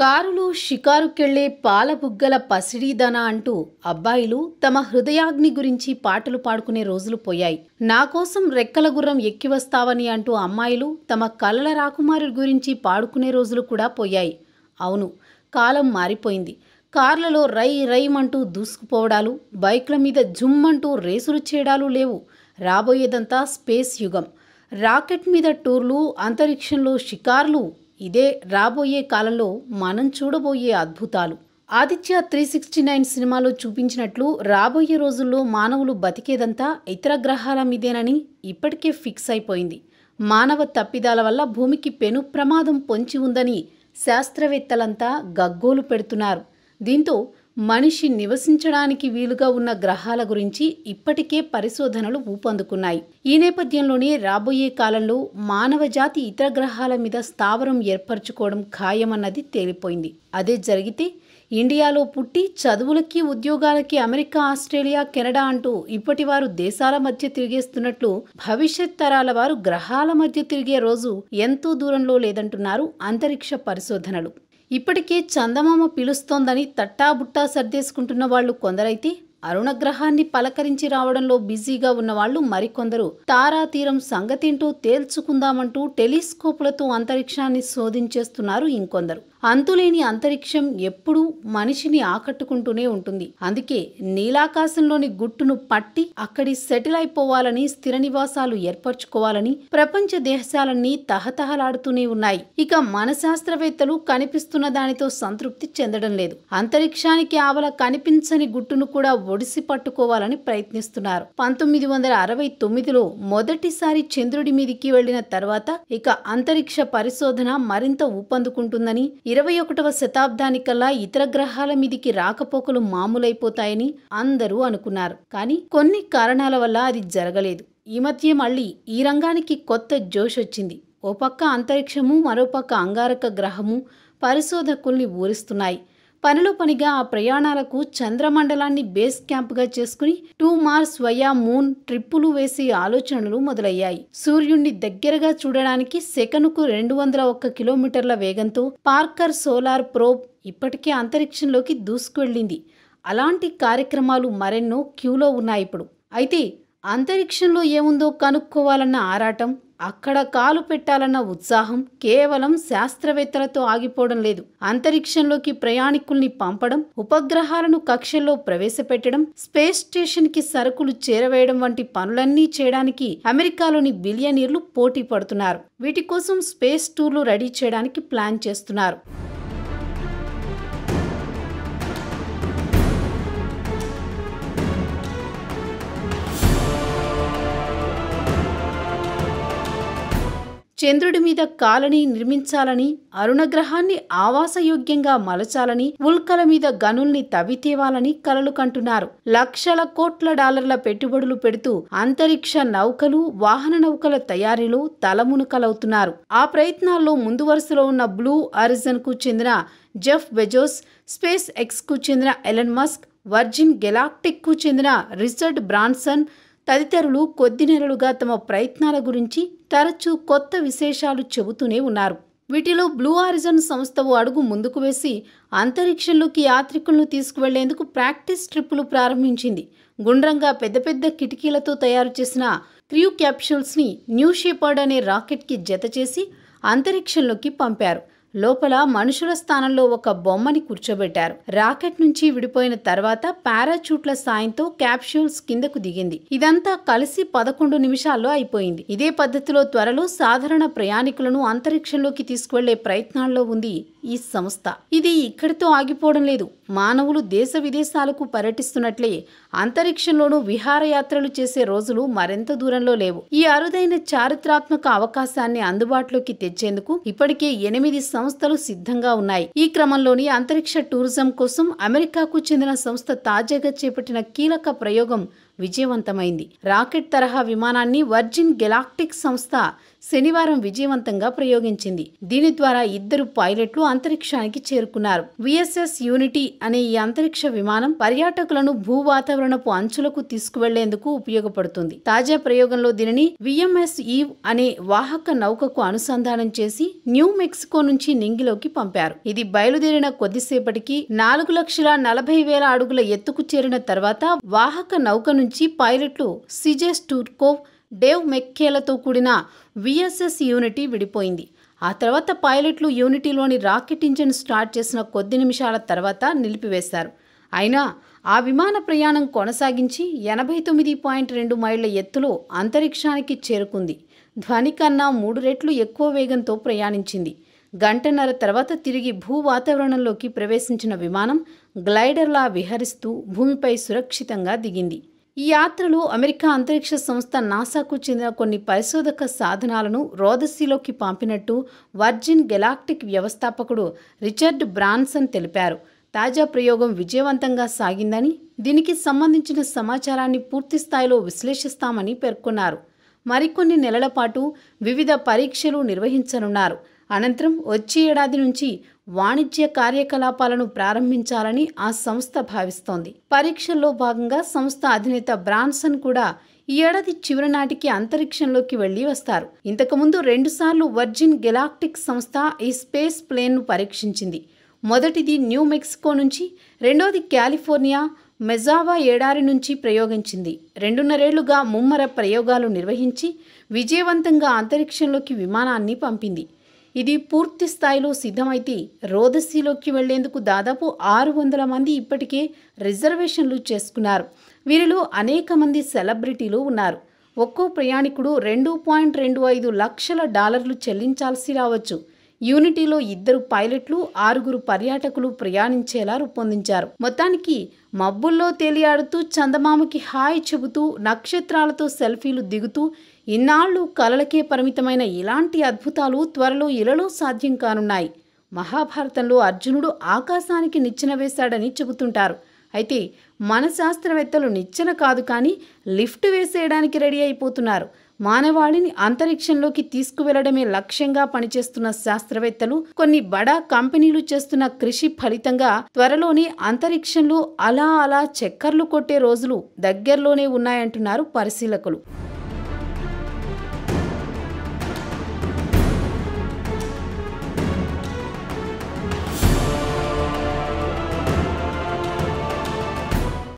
కారులో షికారుకెళ్లే పాలబుగ్గల పసిడిదన అంటూ అబ్బాయిలు తమ హృదయాగ్ని గురించి పాటలు పాడుకునే రోజులు పోయాయి. నా కోసం రెక్కల గుర్రం ఎక్కి వస్తావని అంటూ అమ్మాయిలు తమ కలల రాకుమారుడి గురించి పాడుకునే రోజులు కూడా పోయాయి. అవును, కాలం మారిపోయింది. కార్లలో రై రైమంటూ దూసుకుపోవడాలు, బైక్ల మీద జుమ్మంటూ రేసులు చేయడాలు లేవు. రాబోయేదంతా స్పేస్ యుగం. రాకెట్ మీద టూర్లు, అంతరిక్షంలో షికార్లు, ఇదే రాబోయే కాలంలో మనం చూడబోయే అద్భుతాలు. ఆదిత్య 369 సినిమాలో చూపించినట్లు రాబోయే రోజుల్లో మానవులు బతికేదంతా ఇతర గ్రహాల మీదేనని ఇప్పటికే ఫిక్స్ అయిపోయింది. మానవ తప్పిదాల వల్ల భూమికి పెను ప్రమాదం పొంచి ఉందని శాస్త్రవేత్తలంతా గగ్గోలు పెడుతున్నారు. దీంతో మనిషి నివసించడానికి వీలుగా ఉన్న గ్రహాల గురించి ఇప్పటికే పరిశోధనలు ఊపందుకున్నాయి. ఈ నేపథ్యంలోనే రాబోయే కాలంలో మానవజాతి ఇతర గ్రహాల మీద స్థావరం ఏర్పరచుకోవడం ఖాయమన్నది తేలిపోయింది. అదే జరిగితే ఇండియాలో పుట్టి చదువులకి, ఉద్యోగాలకి అమెరికా, ఆస్ట్రేలియా, కెనడా అంటూ ఇప్పటివారు దేశాల మధ్య తిరిగేస్తున్నట్లు భవిష్యత్ తరాల వారు గ్రహాల మధ్య తిరిగే రోజు ఎంతో దూరంలో లేదంటున్నారు అంతరిక్ష పరిశోధనలు. ఇప్పటికే చందమామ పిలుస్తోందని తట్టాబుట్టా సర్దేసుకుంటున్న వాళ్ళు కొందరైతే, అరుణగ్రహాన్ని పలకరించి రావడంలో బిజీగా ఉన్నవాళ్లు మరికొందరు తారాతీరం సంగతేంటో తేల్చుకుందామంటూ టెలిస్కోపులతో అంతరిక్షాన్ని శోధించేస్తున్నారు ఇంకొందరు. అంతులేని అంతరిక్షం ఎప్పుడూ మనిషిని ఆకట్టుకుంటూనే ఉంటుంది. అందుకే నీలాకాశంలోని గుట్టును పట్టి అక్కడి సెటిల్ అయిపోవాలని, స్థిర నివాసాలు ఏర్పరచుకోవాలని ప్రపంచ దేశాలన్నీ తహతహలాడుతూనే ఉన్నాయి. ఇక మన శాస్త్రవేత్తలు కనిపిస్తున్న దానితో సంతృప్తి చెందడం లేదు. అంతరిక్షానికి ఆవల కనిపించని గుట్టును కూడా ఒడిసి పట్టుకోవాలని ప్రయత్నిస్తున్నారు. 1969లో మొదటిసారి చంద్రుడి మీదికి వెళ్లిన తర్వాత ఇక అంతరిక్ష పరిశోధన మరింత ఊపందుకుంటుందని, 21వ శతాబ్దానికల్లా ఇతర గ్రహాల మీదికి రాకపోకలు మామూలైపోతాయని అందరూ అనుకున్నారు. కానీ కొన్ని కారణాల వల్ల అది జరగలేదు. ఈ మధ్య మళ్లీ ఈ రంగానికి కొత్త జోష్ వచ్చింది. ఓ పక్క అంతరిక్షము, మరోపక్క అంగారక గ్రహము పరిశోధకుల్ని ఊరిస్తున్నాయి. పనిలో పనిగా ఆ ప్రయాణాలకు చంద్రమండలాన్ని బేస్ క్యాంప్గా చేసుకుని టూ మార్స్ వయా మూన్ ట్రిప్పులు వేసే ఆలోచనలు మొదలయ్యాయి. సూర్యుణ్ణి దగ్గరగా చూడడానికి సెకనుకు 201 కిలోమీటర్ల వేగంతో పార్కర్ సోలార్ ప్రోబ్ ఇప్పటికే అంతరిక్షంలోకి దూసుకువెళ్ళింది. అలాంటి కార్యక్రమాలు మరెన్నో క్యూలో ఉన్నాయి ఇప్పుడు. అయితే అంతరిక్షంలో ఏముందో కనుక్కోవాలన్న ఆరాటం, అక్కడ కాలు పెట్టాలన్న ఉత్సాహం కేవలం శాస్త్రవేత్తలతో ఆగిపోవడం లేదు. అంతరిక్షంలోకి ప్రయాణికుల్ని పంపడం, ఉపగ్రహాలను కక్షల్లో ప్రవేశపెట్టడం, స్పేస్ స్టేషన్కి సరుకులు చేరవేయడం వంటి పనులన్నీ చేయడానికి అమెరికాలోని బిలియనీర్లు పోటీ పడుతున్నారు. వీటి కోసం స్పేస్ టూర్లు రెడీ చేయడానికి ప్లాన్ చేస్తున్నారు. చంద్రుడి మీద కాలనీ నిర్మించాలని, అరుణగ్రహాన్ని ఆవాసయోగ్యంగా మలచాలని, ఉల్కల మీద గనుల్ని తవ్వితేవాలని కలలు కంటున్నారు. లక్షల కోట్ల డాలర్ల పెట్టుబడులు పెడుతూ అంతరిక్ష నౌకలు, వాహన నౌకల తయారీలో తలమునకలవుతున్నారు. ఆ ప్రయత్నాల్లో ముందు వరుసలో ఉన్న బ్లూ ఆరిజన్ కు చెందిన జెఫ్ బెజోస్, స్పేస్ ఎక్స్ కు చెందిన ఎలన్ మస్క్, వర్జిన్ గెలాక్టిక్ కు చెందిన రిచర్డ్ బ్రాన్సన్ తదితరులు కొద్ది నెలలుగా తమ ప్రయత్నాల గురించి తరచూ కొత్త విశేషాలు చెబుతూనే ఉన్నారు. వీటిలో బ్లూ ఆరిజన్ సంస్థ ఓ అడుగు ముందుకు వేసి అంతరిక్షంలోకి యాత్రికులను తీసుకువెళ్లేందుకు ప్రాక్టీస్ ట్రిప్పులు ప్రారంభించింది. గుండ్రంగా పెద్ద పెద్ద కిటికీలతో తయారు చేసిన క్రూ క్యాప్సూల్స్ని న్యూ షెపర్డ్ అనే రాకెట్కి జతచేసి అంతరిక్షంలోకి పంపారు. లోపల మనుషుల స్థానంలో ఒక బొమ్మని కూర్చోబెట్టారు. రాకెట్ నుంచి విడిపోయిన తర్వాత పారాచూట్ల సాయంతో క్యాప్సూల్స్ కిందకు దిగింది. ఇదంతా కలిసి 11 నిమిషాల్లో అయిపోయింది. ఇదే పద్ధతిలో త్వరలో సాధారణ ప్రయాణికులను అంతరిక్షంలోకి తీసుకువెళ్లే ప్రయత్నాల్లో ఉంది ఈ సంస్థ. ఇది ఇక్కడితో ఆగిపోవడం లేదు. మానవులు దేశ విదేశాలకు పర్యటిస్తున్నట్లే అంతరిక్షంలోనూ విహారయాత్రలు చేసే రోజులు మరెంత దూరంలో లేవు. ఈ అరుదైన చారిత్రాత్మక అవకాశాన్ని అందుబాటులోకి తెచ్చేందుకు ఇప్పటికే 8 సంస్థలు సిద్ధంగా ఉన్నాయి. ఈ క్రమంలోని అంతరిక్ష టూరిజం కోసం అమెరికాకు చెందిన సంస్థ తాజాగా చేపట్టిన కీలక ప్రయోగం విజయవంతమైంది. రాకెట్ తరహా విమానాన్ని వర్జిన్ గెలాక్టిక్ సంస్థ శనివారం విజయవంతంగా ప్రయోగించింది. దీని ద్వారా ఇద్దరు పైలట్లు అంతరిక్షానికి చేరుకున్నారు. విఎస్ఎస్ యూనిటీ అనే ఈ అంతరిక్ష విమానం పర్యాటకులను భూ వాతావరణపు అంచులకు తీసుకువెళ్లేందుకు ఉపయోగపడుతుంది. తాజా ప్రయోగంలో దీనిని విఎంఎస్ ఈవ్ అనే వాహక నౌకకు అనుసంధానం చేసి న్యూ మెక్సికో నుంచి నింగిలోకి పంపారు. ఇది బయలుదేరిన కొద్దిసేపటికి 4,40,000 అడుగుల ఎత్తుకు చేరిన తర్వాత వాహక నౌక నుంచి పైలట్లు సిజే స్టూర్కోవ్, డేవ్ మెక్కేలతో కూడిన విఎస్ఎస్ యూనిటీ విడిపోయింది. ఆ తర్వాత పైలట్లు యూనిటీలోని రాకెట్ ఇంజిన్ స్టార్ట్ చేసిన కొద్ది నిమిషాల తర్వాత నిలిపివేశారు. అయినా ఆ విమాన ప్రయాణం కొనసాగించి 89.2 మైళ్ళ ఎత్తులో అంతరిక్షానికి చేరుకుంది. ధ్వని కన్నా 3 రెట్లు ఎక్కువ వేగంతో ప్రయాణించింది. గంటన్నర తర్వాత తిరిగి భూ వాతావరణంలోకి ప్రవేశించిన విమానం గ్లైడర్లా విహరిస్తూ భూమిపై సురక్షితంగా దిగింది. ఈ యాత్రలో అమెరికా అంతరిక్ష సంస్థ నాసాకు చెందిన కొన్ని పరిశోధక సాధనాలను రోదసీలోకి పంపినట్టు వర్జిన్ గెలాక్టిక్ వ్యవస్థాపకుడు రిచర్డ్ బ్రాన్సన్ తెలిపారు. తాజా ప్రయోగం విజయవంతంగా సాగిందని, దీనికి సంబంధించిన సమాచారాన్ని పూర్తి స్థాయిలో విశ్లేషిస్తామని పేర్కొన్నారు. మరికొన్ని నెలల పాటు వివిధ పరీక్షలు నిర్వహించనున్నారు. అనంతరం వచ్చే ఏడాది నుంచి వాణిజ్య కార్యకలాపాలను ప్రారంభించాలని ఆ సంస్థ భావిస్తోంది. పరీక్షల్లో భాగంగా సంస్థ అధినేత బ్రాన్సన్ కూడా ఈ ఏడాది చివరి నాటికి అంతరిక్షంలోకి వెళ్లి వస్తారు. ఇంతకుముందు 2 సార్లు వర్జిన్ గెలాక్టిక్ సంస్థ ఈ స్పేస్ ప్లేన్ను పరీక్షించింది. మొదటిది న్యూ మెక్సికో నుంచి, రెండోది కాలిఫోర్నియా మెజావా ఏడారి నుంచి ప్రయోగించింది. 2.5 ఏళ్లుగా ముమ్మర ప్రయోగాలు నిర్వహించి విజయవంతంగా అంతరిక్షంలోకి విమానాన్ని పంపింది. ఇది పూర్తి స్థాయిలో సిద్ధమైతే రోదసీలోకి వెళ్లేందుకు దాదాపు 600 మంది ఇప్పటికే రిజర్వేషన్లు చేసుకున్నారు. వీరిలో అనేక మంది సెలబ్రిటీలు ఉన్నారు. ఒక్కో ప్రయాణికుడు $2.25 లక్షల చెల్లించాల్సి రావచ్చు. యూనిటీలో 2 పైలట్లు 6 పర్యాటకులు ప్రయాణించేలా రూపొందించారు. మొత్తానికి మబ్బుల్లో తేలియాడుతూ, చందమామకి హాయ్ చెబుతూ, నక్షత్రాలతో సెల్ఫీలు దిగుతూ ఇన్నాళ్ళు కలలకే పరిమితమైన ఇలాంటి అద్భుతాలు త్వరలో ఇలలో సాధ్యం కానున్నాయి. మహాభారతంలో అర్జునుడు ఆకాశానికి నిచ్చెన వేశాడని చెబుతుంటారు. అయితే మన శాస్త్రవేత్తలు నిచ్చెన కాదు, కానీ లిఫ్ట్ వేసేయడానికి రెడీ అయిపోతున్నారు. మానవాళిని అంతరిక్షంలోకి తీసుకువెళ్లడమే లక్ష్యంగా పనిచేస్తున్న శాస్త్రవేత్తలు కొన్ని బడా కంపెనీలు చేస్తున్న కృషి ఫలితంగా త్వరలోనే అంతరిక్షంలో అలా చెక్కర్లు కొట్టే రోజులు దగ్గరలోనే ఉన్నాయంటున్నారు పరిశీలకులు.